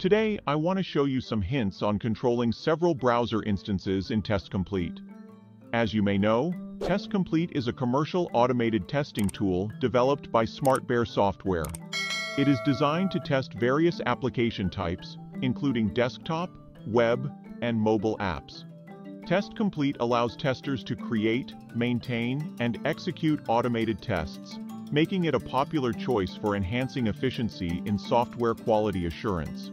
Today, I want to show you some hints on controlling several browser instances in TestComplete. As you may know, TestComplete is a commercial automated testing tool developed by SmartBear Software. It is designed to test various application types, including desktop, web, and mobile apps. TestComplete allows testers to create, maintain, and execute automated tests, making it a popular choice for enhancing efficiency in software quality assurance.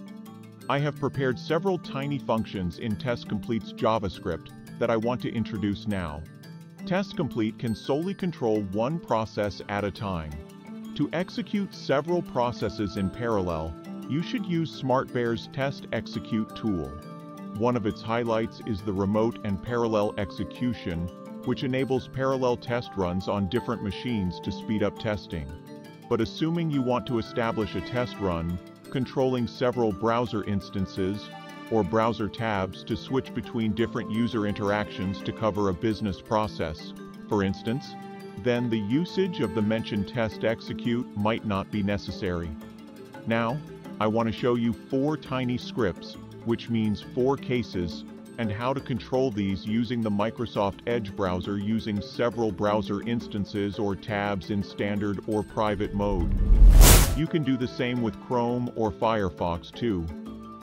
I have prepared several tiny functions in TestComplete's JavaScript that I want to introduce now. TestComplete can solely control one process at a time. To execute several processes in parallel, you should use SmartBear's TestExecute tool. One of its highlights is the remote and parallel execution, which enables parallel test runs on different machines to speed up testing. But assuming you want to establish a test run, controlling several browser instances or browser tabs to switch between different user interactions to cover a business process, for instance, then the usage of the mentioned TestExecute might not be necessary. Now, I want to show you four tiny scripts, which means four cases, and how to control these using the Microsoft Edge browser using several browser instances or tabs in standard or private mode. You can do the same with Chrome or Firefox too.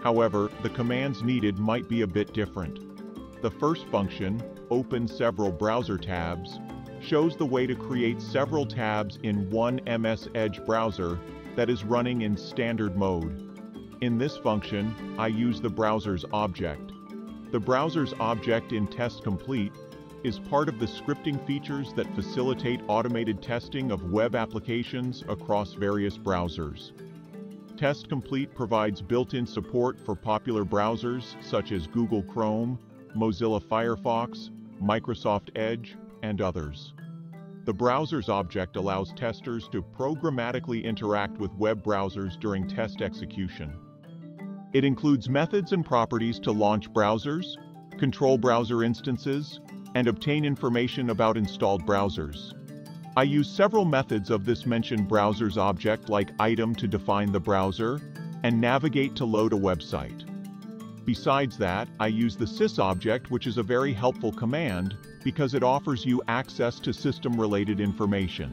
However, the commands needed might be a bit different. The first function, Open Several Browser Tabs, shows the way to create several tabs in one MS Edge browser that is running in standard mode. In this function, I use the browser's object. The browser's object in TestComplete is part of the scripting features that facilitate automated testing of web applications across various browsers. TestComplete provides built-in support for popular browsers such as Google Chrome, Mozilla Firefox, Microsoft Edge, and others. The browser's object allows testers to programmatically interact with web browsers during test execution. It includes methods and properties to launch browsers, control browser instances, and obtain information about installed browsers. I use several methods of this mentioned browser's object like item to define the browser and navigate to load a website. Besides that, I use the sys object, which is a very helpful command because it offers you access to system-related information.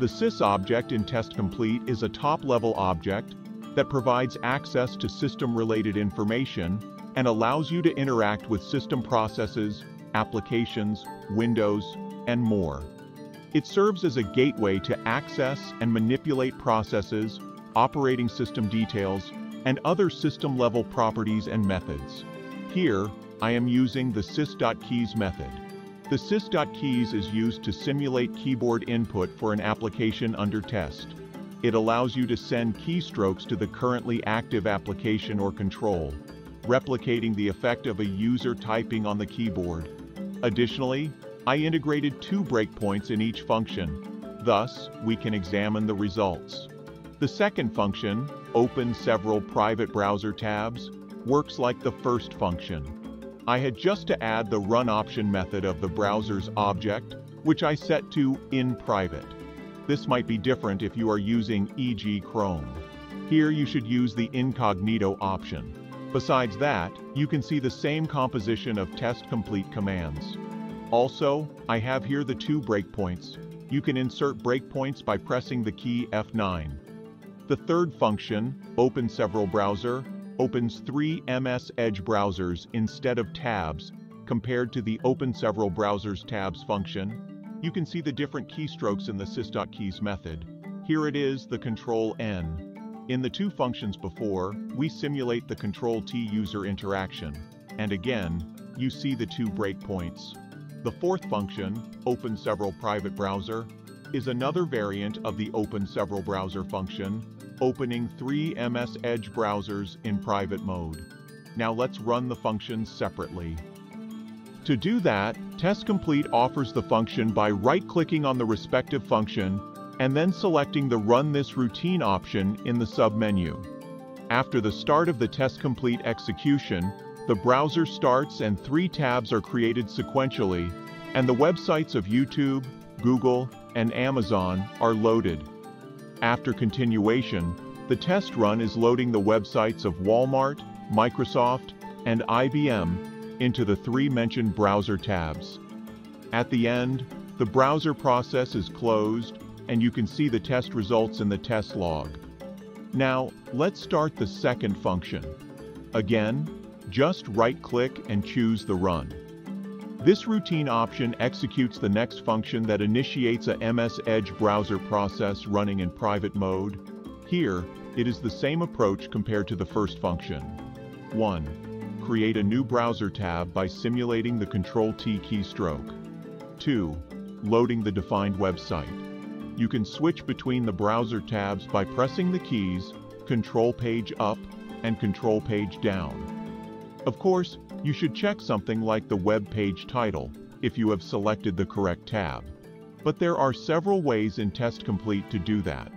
The sys object in TestComplete is a top-level object that provides access to system-related information and allows you to interact with system processes, applications, windows, and more. It serves as a gateway to access and manipulate processes, operating system details, and other system-level properties and methods. Here, I am using the Sys.Keys method. The Sys.Keys is used to simulate keyboard input for an application under test. It allows you to send keystrokes to the currently active application or control, replicating the effect of a user typing on the keyboard. Additionally, I integrated two breakpoints in each function, thus we can examine the results. The second function, Open Several Private Browser Tabs, works like the first function. I had just to add the run option method of the browser's object, which I set to in private. This might be different if you are using e.g. Chrome. Here you should use the incognito option. Besides that, you can see the same composition of TestComplete commands. Also, I have here the two breakpoints. You can insert breakpoints by pressing the key F9. The third function, Open Several Browser, opens three MS Edge browsers instead of tabs, compared to the Open Several Browsers Tabs function. You can see the different keystrokes in the Sys.Keys method. Here it is, the control N. In the two functions before, we simulate the control T user interaction. And again, you see the two breakpoints. The fourth function, Open Several Private Browser, is another variant of the Open Several Browser function, opening three MS Edge browsers in private mode. Now let's run the functions separately. To do that, TestComplete offers the function by right-clicking on the respective function and then selecting the Run This Routine option in the sub-menu. After the start of the TestComplete execution, the browser starts and three tabs are created sequentially, and the websites of YouTube, Google, and Amazon are loaded. After continuation, The test run is loading the websites of Walmart, Microsoft, and IBM into the three mentioned browser tabs. At the end, the browser process is closed, and you can see the test results in the test log. Now, let's start the second function. Again, just right-click and choose the run. This routine option executes the next function that initiates a MS Edge browser process running in private mode. Here, it is the same approach compared to the first function. 1. Create a new browser tab by simulating the Ctrl-T keystroke. 2. Loading the defined website. You can switch between the browser tabs by pressing the keys Control Page Up and Control Page Down. Of course, you should check something like the web page title if you have selected the correct tab. But there are several ways in TestComplete to do that.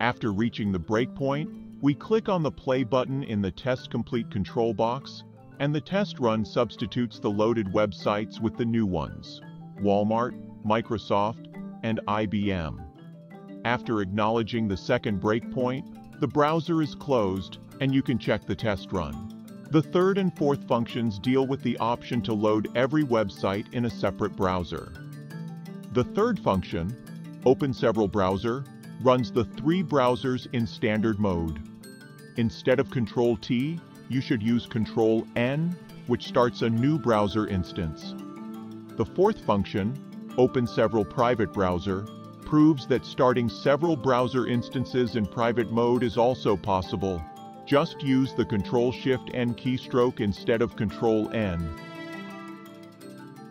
After reaching the breakpoint, we click on the play button in the TestComplete control box, and the test run substitutes the loaded websites with the new ones, Walmart, Microsoft, and IBM. After acknowledging the second breakpoint, the browser is closed and you can check the test run. The third and fourth functions deal with the option to load every website in a separate browser. The third function, OpenSeveralBrowser, runs the three browsers in standard mode. Instead of Control-T, you should use Control-N, which starts a new browser instance. The fourth function, OpenSeveralPrivateBrowser, proves that starting several browser instances in private mode is also possible. Just use the Control-Shift-N keystroke instead of Control-N.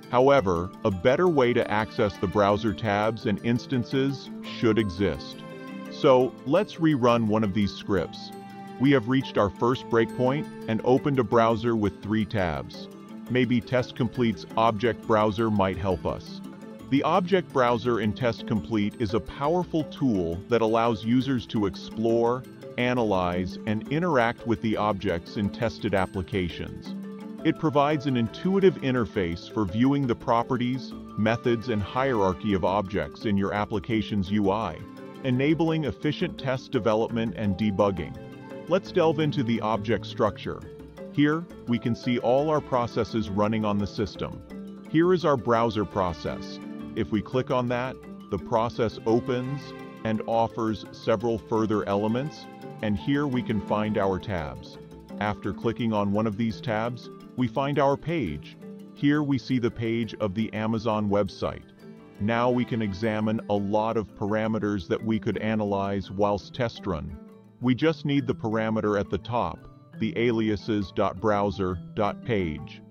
However, a better way to access the browser tabs and instances should exist. So let's rerun one of these scripts. We have reached our first breakpoint and opened a browser with three tabs. Maybe TestComplete's Object Browser might help us. The Object Browser in TestComplete is a powerful tool that allows users to explore, analyze, and interact with the objects in tested applications. It provides an intuitive interface for viewing the properties, methods, and hierarchy of objects in your application's UI, enabling efficient test development and debugging. Let's delve into the object structure. Here, we can see all our processes running on the system. Here is our browser process. If we click on that, the process opens and offers several further elements, and here we can find our tabs. After clicking on one of these tabs, we find our page. Here we see the page of the Amazon website. Now we can examine a lot of parameters that we could analyze whilst test run. We just need the parameter at the top, the aliases.browser.page.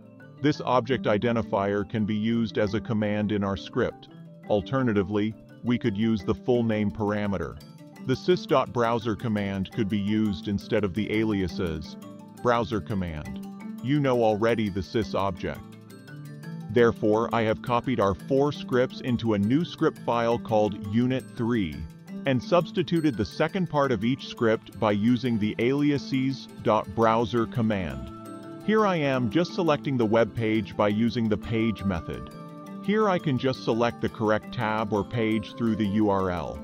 This object identifier can be used as a command in our script. Alternatively, we could use the full name parameter. The sys.browser command could be used instead of the aliases browser command. You know already the sys object. Therefore, I have copied our four scripts into a new script file called unit3 and substituted the second part of each script by using the aliases.browser command. Here I am just selecting the web page by using the page method. Here I can just select the correct tab or page through the URL.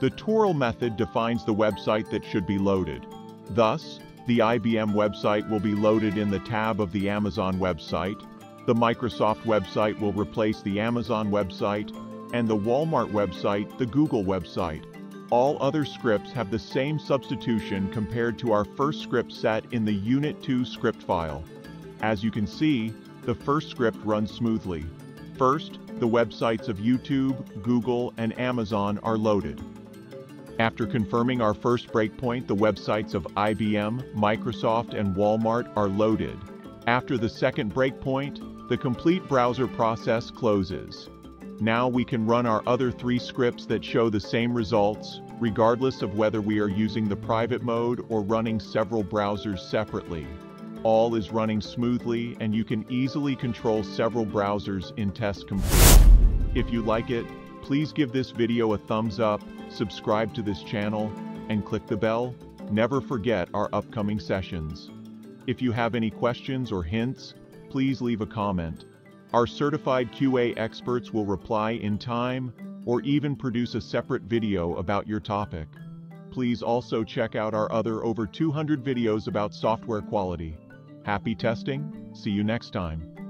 The TORL method defines the website that should be loaded. Thus, the IBM website will be loaded in the tab of the Amazon website, the Microsoft website will replace the Amazon website, and the Walmart website, the Google website. All other scripts have the same substitution compared to our first script set in the Unit 2 script file. As you can see, the first script runs smoothly. First, the websites of YouTube, Google, and Amazon are loaded. After confirming our first breakpoint, the websites of IBM, Microsoft, and Walmart are loaded. After the second breakpoint, the complete browser process closes. Now we can run our other three scripts that show the same results, regardless of whether we are using the private mode or running several browsers separately. All is running smoothly, and you can easily control several browsers in TestComplete. If you like it, please give this video a thumbs up, subscribe to this channel, and click the bell. Never forget our upcoming sessions. If you have any questions or hints, please leave a comment. Our certified QA experts will reply in time or even produce a separate video about your topic. please also check out our other over 200 videos about software quality. Happy testing! See you next time.